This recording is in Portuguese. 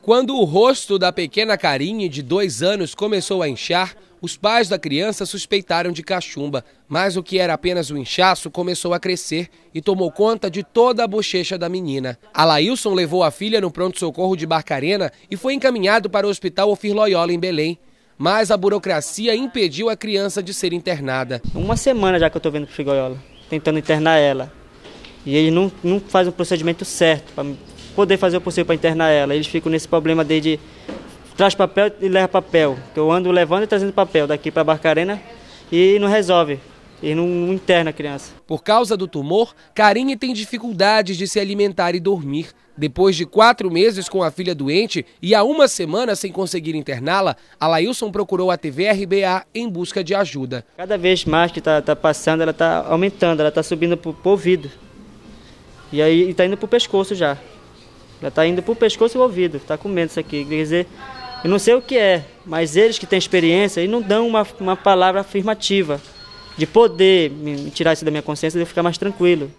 Quando o rosto da pequena Carine, de 2 anos, começou a inchar, os pais da criança suspeitaram de cachumba, mas o que era apenas um inchaço começou a crescer e tomou conta de toda a bochecha da menina. A Lailson levou a filha no pronto-socorro de Barcarena e foi encaminhado para o hospital Ofir Loyola, em Belém. Mas a burocracia impediu a criança de ser internada. Uma semana já que eu estou vendo para o Ofir Loyola, tentando internar ela. E eles não fazem o procedimento certo para poder fazer o possível para internar ela. Eles ficam nesse problema desde traz papel e leva papel. Eu ando levando e trazendo papel daqui para Barcarena e não resolve. E não interna a criança. Por causa do tumor, Carine tem dificuldades de se alimentar e dormir. Depois de 4 meses com a filha doente e há 1 semana sem conseguir interná-la, a Lailson procurou a TVRBA em busca de ajuda. Cada vez mais que está passando, ela está aumentando, ela está subindo para o ouvido. E aí está indo para o pescoço já. Ela está indo para o pescoço e o ouvido, está com medo disso aqui. Quer dizer, eu não sei o que é, mas eles que têm experiência, eles não dão uma palavra afirmativa de poder me tirar isso da minha consciência e eu ficar mais tranquilo.